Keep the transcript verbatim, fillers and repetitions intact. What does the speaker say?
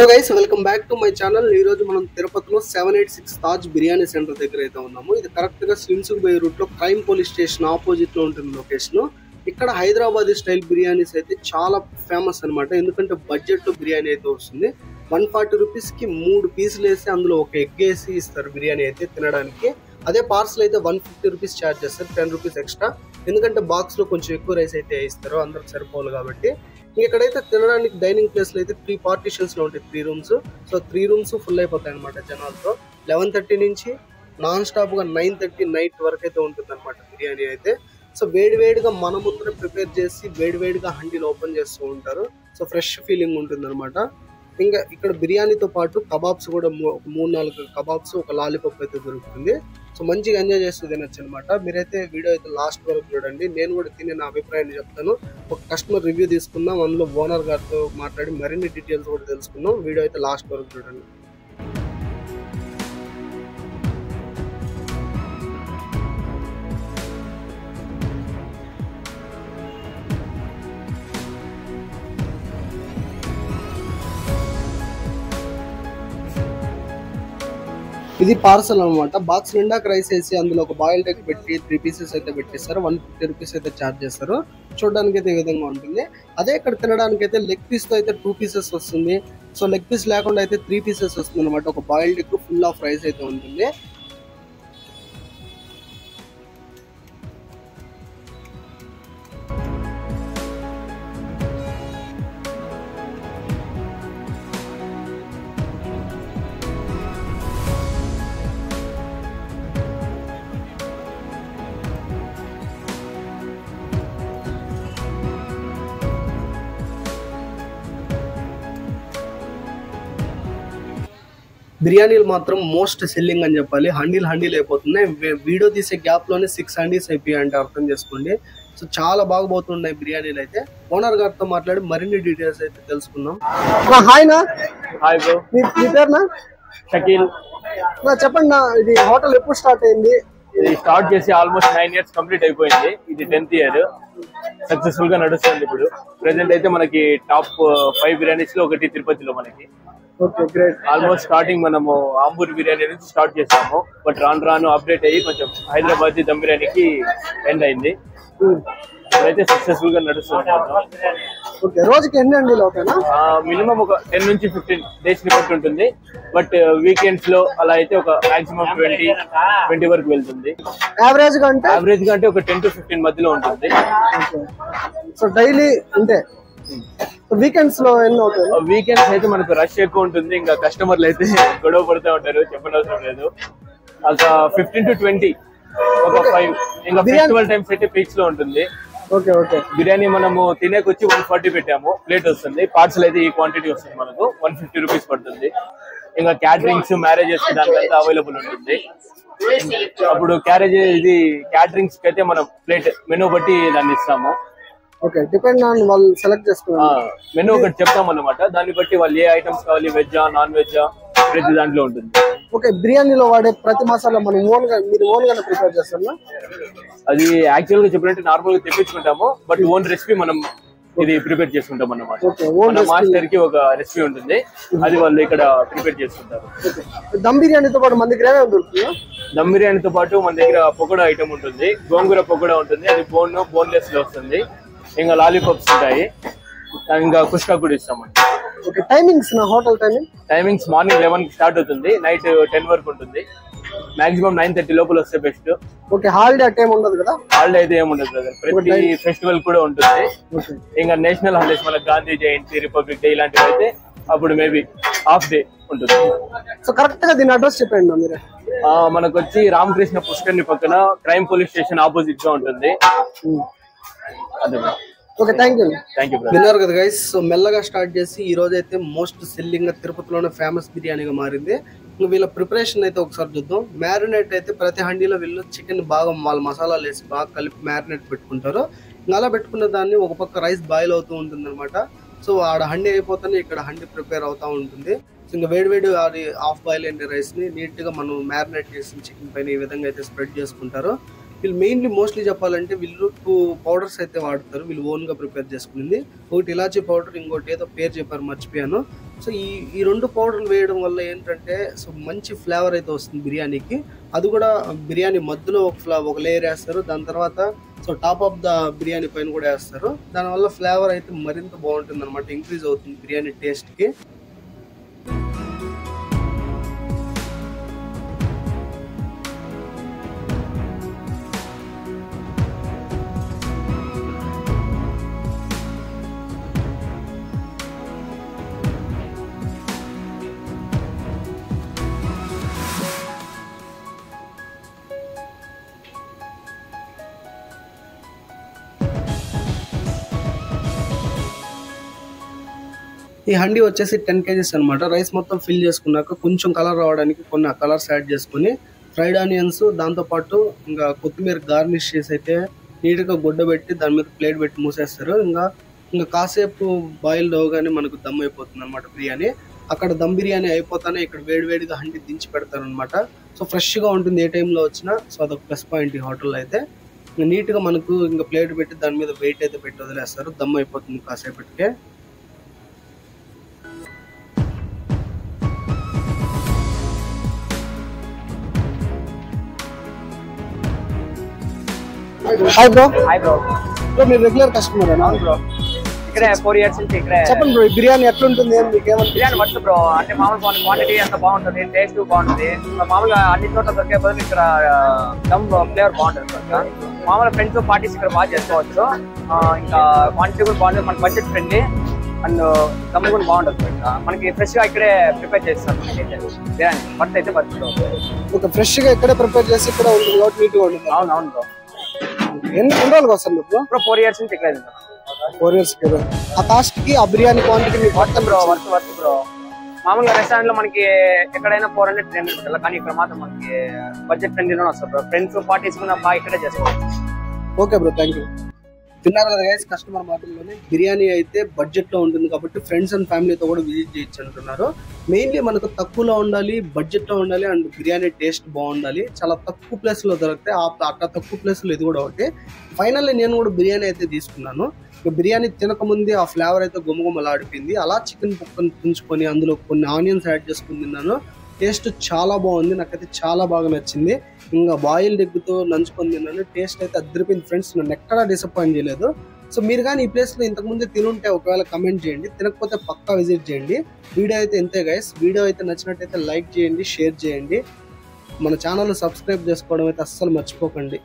Hello guys, welcome back to my channel. Eroju manam Tirupati lo seven eighty six Taj Biryani center దగ్గర అయితే ఉన్నాము. ఇది correct గా స్విమ్సుకు బై రూట్ లో క్రైమ్ పోలీస్ స్టేషన్ ఆపోజిట్ లో ఉంటుంది లొకేషన్. ఇక్కడ హైదరాబాదీ స్టైల్ బిర్యానీస్ అయితే చాలా ఫేమస్ అన్నమాట. ఎందుకంటే బడ్జెట్ లో బిర్యానీ అయితే వస్తుంది. one forty rupees కి three పీసులు వేసి అందులో ఒక ఎగ్ వేసి ఇస్తారు బిర్యానీ అయితే తినడానికి. అదే పార్సల్ అయితే one fifty rupees ఛార్జ్ చేస్తారు, ten rupees ఎక్స్ట్రా. ఎందుకంటే బాక్స్ లో కొంచెం ఎక్కువ రైస్ అయితే వేయిస్తారు అందరికి సరిపోవాలి కాబట్టి. ఇక్కడైతే తినడానికి డైనింగ్ ప్లేస్ లో అయితే త్రీ పార్టీషన్స్ లో ఉంటాయి, three rooms. So three rooms full అయిపోతాయి అనమాట జనాలతో. లెవెన్ థర్టీ నుంచి నాన్ స్టాప్ గా నైన్ థర్టీ నైట్ వరకు అయితే ఉంటుంది అనమాట బిర్యానీ అయితే. సో వేడి వేడిగా మన ముందు ప్రిపేర్ చేసి వేడి వేడిగా హండీలు ఓపెన్ చేస్తూ ఉంటారు. సో ఫ్రెష్ ఫీలింగ్ ఉంటుంది అనమాట. ఇంకా ఇక్కడ బిర్యానీతో పాటు కబాబ్స్ కూడా మూడు నాలుగు కబాబ్స్ ఒక లాలీపాప్ అయితే దొరుకుతుంది. సో మంచిగా ఎంజాయ్ చేస్తూ తినొచ్చు అనమాట. మీరైతే వీడియో అయితే లాస్ట్ వరకు చూడండి, నేను కూడా తినే నా అభిప్రాయాన్ని చెప్తాను. ఒక కస్టమర్ రివ్యూ తీసుకుందాం, అందులో ఓనర్ గారితో మాట్లాడి మరిన్ని డీటెయిల్స్ కూడా తెలుసుకుందాం. వీడియో అయితే లాస్ట్ వరకు చూడండి. ఇది పార్సల్ అనమాట. బాక్స్ నిండాక రైస్ వేసి అందులో ఒక బాయిల్డ్ ఎగ్ పెట్టి త్రీ పీసెస్ అయితే పెట్టేస్తారు, వన్ ఫిఫ్టీ రూపీస్ అయితే ఛార్జ్ చేస్తారు. చూడడానికి అయితే ఈ విధంగా ఉంటుంది. అదే ఇక్కడ తినడానికి అయితే లెగ్ పీస్ తో అయితే టూ పీసెస్ వస్తుంది. సో లెగ్ పీస్ లేకుండా అయితే త్రీ పీసెస్ వస్తుంది అనమాట. ఒక boiled egg full of rice అయితే ఉంటుంది. బిర్యానీలు మాత్రం మోస్ట్ సెల్లింగ్ అని చెప్పాలి. హండీలు హండీలు అయిపోతున్నాయి. వీడియో తీసే గ్యాప్లోనే సిక్స్ హండీస్ అయిపోయాయి అంటే అర్థం చేసుకోండి. సో చాలా బాగా పోతున్నాయి బిర్యానీలు అయితే. ఓనర్ గారితో మాట్లాడి మరిన్ని డీటెయిల్స్ అయితే తెలుసుకుందాం. హాయ్ నా హాయ్ బ్రో, మీ పేరు నా? షకీల్. నా చెప్పండి నా, ఇది హోటల్ ఎప్పుడు స్టార్ట్ అయింది? ఇది స్టార్ట్ చేసి ఆల్మోస్ట్ నైన్ ఇయర్స్ కంప్లీట్ అయిపోయింది. ఇది టెన్త్ ఇయర్ సక్సెస్ఫుల్ గా నడుస్తుంది. ఇప్పుడు ప్రెసెంట్ అయితే మనకి టాప్ ఫైవ్ బిర్యానీస్ లో ఒకటి తిరుపతిలో మనకి. Okay great. ఆల్మోస్ట్ స్టార్టింగ్ మనము ఆంబూర్ బిర్యానీ నుంచి స్టార్ట్ చేసాము, బట్ రాను రాను అప్డేట్ అయ్యి కొంచెం హైదరాబాద్ దమ్ బిర్యానీకి ఎండ్ అయింది. ఇప్పుడైతే సక్సెస్ఫుల్ గా నడుస్తుంది. రోజుకి ఎన్ని అండీలు అవుతాయా? మినిమం ఒక టెన్ నుంచి ఫిఫ్టీన్ డేస్ రిపోర్ట్ ఉంటుంది, బట్ వీకెండ్స్ లో అలా అయితే ఒక మాక్సిమం ట్వంటీ ట్వంటీ వరకు వెళ్తుంది. యావరేజ్ గా అంటే యావరేజ్ గా అంటే ఒక టెన్ టు ఫిఫ్టీన్ మధ్యలో ఉంటుంది. సో డైలీ అంటే వీకెండ్స్ లో ఎన్ని అవుతాయి? వీకెండ్స్ అయితే మనకు రష్ ఎక్కువ ఉంటుంది. ఇంకా కస్టమర్లు అయితే గొడవ పడుతూ ఉంటారు, చెప్పనవసరం లేదు. అలా ఫిఫ్టీన్ టు ట్వంటీ ఒక ఫైవ్. ఇంకా ఫెస్టివల్ టైమ్స్ అయితే పీక్స్ లో ఉంటుంది. Okay okay. బిర్యానీ మనము తినేకొచ్చి వన్ ఫార్టీ పెట్టాము, ప్లేట్ వస్తుంది. పార్సల్ అయితే ఈ క్వాంటిటీ వస్తుంది మనకు, వన్ ఫిఫ్టీ రూపీస్ పడుతుంది. ఇంకా క్యాటరింగ్స్ మ్యారేజెస్ దానికంతా అవైలబుల్ ఉంటుంది. అప్పుడు క్యారేజ్ ఇది క్యాటరింగ్స్ కి అయితే మనం ప్లేట్ మెనూ బట్టి దాన్ని ఇస్తాము. ఓకే, డిపెండ్ ఆన్ వాళ్ళు సెలెక్ట్ చేసుకున్నా మెనూ ఒకటి చెప్తాం అన్నమాట. దాన్ని బట్టి వాళ్ళు ఏ ఐటమ్స్ కావాలి, వెజ్జా నాన్ వెజ్జా ప్రతి దాంట్లో ఉంటుంది. ఓకే, బిర్యానీలో వాడే ప్రతి మసాలా మనం ఓన్ గా మీరు ఓన్ గా ప్రిపేర్ చేస్తారా? అది యాక్చువల్ గా చెప్పాలంటే నార్మల్ గా తెప్పించుకుంటాము, బట్ ఓన్ రెసిపీ మనం ఇది ప్రిపేర్ చేసుకుంటాం అన్నమాట. మాస్టర్ కి ఒక రెసిపీ ఉంటుంది, అది వాళ్ళు ఇక్కడ ప్రిపేర్ చేసుకుంటారు. దమ్ బిర్యానీతో పాటు మన దగ్గర దొరుకుతుందా? దమ్ బిర్యానీతో పాటు మన దగ్గర పకోడా ఐటమ్ ఉంటుంది, గోంగూర పకోడా ఉంటుంది. అది బోన్ బోన్లెస్ లో వస్తుంది. ఇంకా లాలీపాప్స్ ఉంటాయి, ఇంకా కుష్కా కూడా ఇస్తామండి. ఓకే, టైమింగ్స్ నా hotel timing? Timings morning eleven కి స్టార్ట్ అవుతుంది, నైట్ టెన్ వరకు ఉంటుంది. మాక్సిమం నైన్ థర్టీ లోపల వస్తే బెస్ట్. ఓకే, హాలిడే అట్ ఏమి ఉండదు కదా? హాలిడే అయితే ఏమి ఉండదు కదా, ప్రతి ఫెస్టివల్ కూడా ఉంటుంది. ఇంకా నేషనల్ హాలిడేస్ మన గాంధీ జయంతి, రిపబ్లిక్ డే ఇలాంటివి అయితే అప్పుడు మేబీ హాఫ్ డే ఉంటుంది. సో కరెక్ట్ గా దీని అడ్రస్ చెప్పండి మీరు. మనకు వచ్చి రామకృష్ణ పుష్కర్ని పక్కన క్రైమ్ పోలీస్ స్టేషన్ ఆపోజిట్ గా ఉంటుంది. Okay, thank you thank you విన్నారు కదా గైస్. సో మెల్లగా స్టార్ట్ చేసి ఈ రోజు అయితే మోస్ట్ సెల్లింగ్ గా తిరుపతిలోనే ఫేమస్ బిర్యానీగా మారింది. వీళ్ళ ప్రిపరేషన్ అయితే ఒకసారి చూద్దాం. మ్యారినేట్ అయితే ప్రతి హండీలో వీళ్ళు చికెన్ బాగా వాళ్ళ మసాలాలు వేసి బాగా కలిపి మ్యారినేట్ పెట్టుకుంటారు. అలా పెట్టుకున్న దాన్ని ఒక పక్క రైస్ బాయిల్ అవుతూ ఉంటుంది అనమాట. సో ఆడ హండీ అయిపోతానే ఇక్కడ హండీ ప్రిపేర్ అవుతూ ఉంటుంది. సో ఇంకా వేడి వేడి అది హాఫ్ బాయిల్ అయిన రైస్ని నీట్గా మనం మ్యారినేట్ చేసిన చికెన్ పైన ఈ విధంగా అయితే స్ప్రెడ్ చేసుకుంటారు. వీళ్ళు మెయిన్లీ మోస్ట్లీ చెప్పాలంటే వీళ్ళు టూ పౌడర్స్ అయితే వాడతారు, వీళ్ళు ఓన్గా ప్రిపేర్ చేసుకునేది. ఒకటి ఇలాచీ పౌడర్, ఇంకోటి ఏదో పేరు చెప్పారు మర్చిపోయాను. సో ఈ ఈ రెండు పౌడర్లు వేయడం వల్ల ఏంటంటే సో మంచి ఫ్లేవర్ అయితే వస్తుంది బిర్యానీకి. అది కూడా బిర్యానీ మధ్యలో ఒక ఫ్లా ఒక లేయర్ వేస్తారు, దాని తర్వాత so top of the biryani పైన కూడా వేస్తారు. దానివల్ల ఫ్లేవర్ అయితే మరింత బాగుంటుంది అనమాట, ఇంక్రీజ్ అవుతుంది బిర్యానీ టేస్ట్కి. ఈ హండీ వచ్చేసి టెన్ కేజీస్ అనమాట. రైస్ మొత్తం ఫిల్ చేసుకున్నాక కొంచెం కలర్ రావడానికి కొన్ని కలర్స్ యాడ్ చేసుకుని ఫ్రైడ్ ఆనియన్స్, దాంతోపాటు ఇంకా కొత్తిమీర గార్నిష్ చేసి అయితే నీట్గా గుడ్డ పెట్టి దాని మీద ప్లేట్ పెట్టి మూసేస్తారు. ఇంకా ఇంకా కాసేపు బాయిల్డ్ అవగానే మనకు దమ్ అయిపోతుంది అనమాట బిర్యానీ. అక్కడ దమ్ బిర్యానీ అయిపోతానే ఇక్కడ వేడివేడిగా హండీ దించి పెడతారనమాట. సో ఫ్రెష్గా ఉంటుంది ఏ టైంలో వచ్చినా. సో అదొక ప్లస్ పాయింట్ ఈ హోటల్లో అయితే. నీట్గా మనకు ఇంకా ప్లేట్ పెట్టి దాని మీద వెయిట్ అయితే పెట్టి వదిలేస్తారు, దమ్ అయిపోతుంది కాసేపటికే. Hi bro. Hi bro. So my regular customer hai na bro. Ikkada four years nunchi ikkada. Cheppan bro, biryani etla untundi em meeke em biryani mattu bro. Ante maamulu quantity anta baaguntadi, taste baagundi. So maamulu anni chotla dorke badulu ikkada dum flavor baaguntadi bro. Maamulu friends తో parties ఇక్కడ బాగా చేసుకోవచ్చు. ఇంకా quantity కూడా బాగుంటుంది, మన budget friendly and dum కూడా బాగుంటుంది. మనకి ఫ్రెష్గా ఇక్కడే ప్రిపేర్ చేస్తారు బిర్యానీ మట్ అయితే పడుతుంది. ఓకే, ఫ్రెష్గా ఇక్కడే ప్రిపేర్ చేసి ఇక్కడ ఉంటుంది కాబట్టి నీట్గా ఉంటుంది. అవును అవును బ్రో. ఎన్ని ఎన్ని రోజులకు వస్తుంది బ్రో? ఫోర్ ఇయర్స్ నుంచి ఇక్కడ ఫోర్ ఇయర్స్ ఆ కాస్ట్ కి ఆ బిర్యానీ క్వాంటిటీ మీకు మొత్తం బ్రో వర్త్ వర్త్ బ్రో. మామూలుగా రెస్టారెంట్ లో మనకి ఎక్కడైనా ఫోర్ హండ్రెడ్ త్రీ హండ్రెడ్ పెట్టాలి, కానీ ఇక్కడ మాత్రం మనకి బడ్జెట్ ఫ్రెండ్లీలో వస్తుంది బ్రో. ఫ్రెండ్స్ పార్టీస్ కూడా బాగా ఇక్కడే చేసుకోవచ్చు. Okay bro, thank you. తిన్నారు కదా గైస్, కస్టమర్ మాటల్లోనే బిర్యానీ అయితే బడ్జెట్లో ఉంటుంది కాబట్టి ఫ్రెండ్స్ అండ్ ఫ్యామిలీతో కూడా విజిట్ చేయొచ్చు అంటున్నారు. మెయిన్లీ మనకు తక్కువలో ఉండాలి, బడ్జెట్లో ఉండాలి అండ్ బిర్యానీ టేస్ట్ బాగుండాలి. చాలా తక్కువ ప్లేస్లో దొరికితే అట్లా తక్కువ ప్లేస్లో ఇది కూడా ఒకటి. ఫైనల్లీ నేను కూడా బిర్యానీ అయితే తీసుకున్నాను. బిర్యానీ తినకముందే ఆ ఫ్లేవర్ అయితే గుమగుమలాడిపోయింది. అలా చికెన్ పక్కన పుంచుకొని అందులో కొన్ని ఆనియన్స్ యాడ్ చేసుకుని తిన్నాను. టేస్ట్ చాలా బాగుంది, నాకైతే చాలా బాగా నచ్చింది. ఇంకా బాయిల్డ్ ఎగ్గుతో నంచుకొని తిన్నాను, టేస్ట్ అయితే అదిరిపోయింది ఫ్రెండ్స్. నన్ను ఎక్కడా డిసప్పాయింట్ చేయలేదు. సో మీరు కానీ ఈ ప్లేస్లో ఇంతకుముందే తినుంటే ఒకవేళ కమెంట్ చేయండి, తినకపోతే పక్కా విజిట్ చేయండి. వీడియో అయితే ఇంతే గైస్. వీడియో అయితే నచ్చినట్టయితే లైక్ చేయండి, షేర్ చేయండి, మన ఛానల్ని సబ్స్క్రైబ్ చేసుకోవడం అయితే అస్సలు మర్చిపోకండి.